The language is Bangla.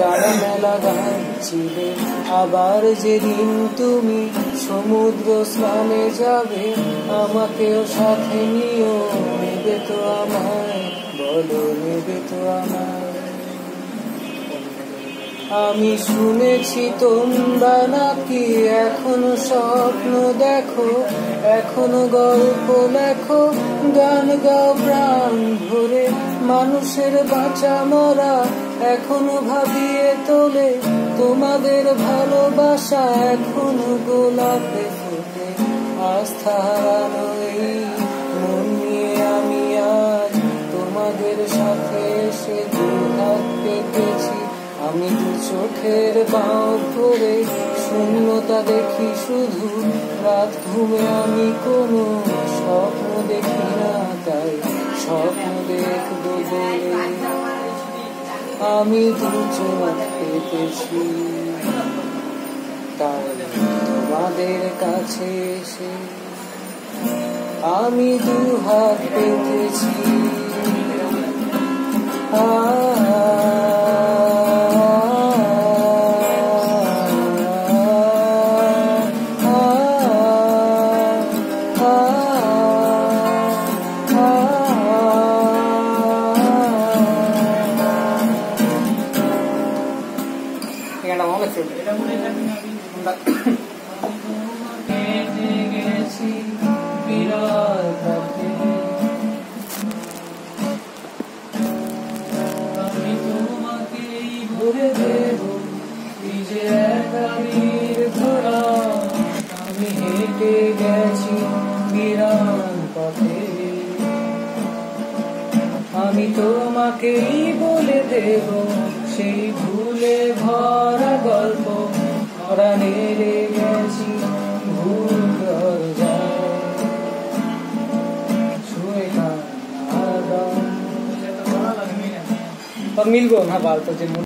গাড়া মেলা গাইছিলে আবার যেদিন তুমি সমুদ্র স্নানে যাবে আমাকেও সাথে নিও নেবে তো আমায় বলো নেবে তো আমায়। আমি শুনেছি তোমরা নাকি এখনো স্বপ্ন দেখো এখনো গল্প লেখো গান গাও প্রাণ ভরে মানুষের বাঁচা মরা এখনো ভাবিয়ে তোলে তোমাদের ভালোবাসা এখনো গোলাপে ফোটে আস্থা হারানো এই মন নিয়ে আমি আজ তোমাদের সাথে এসে দুহাত পেতেছি। আমি দু চোখের বাঁও ধরে শূন্যতা দেখি শুধু রাত ঘুমে আমি কোনো স্বপ্ন দেখি না তাই স্বপ্ন দেখব বলে আমি দু চোখ পেতেছি তাই তোমাদের কাছে এসে আমি দু হাত পেতেছি। আমি তোমাকেই বলে দেব সেই ভুলে ভরা গল্প ভরা নেড়ে গেছি ভুল और मिल गो ना बाल तो।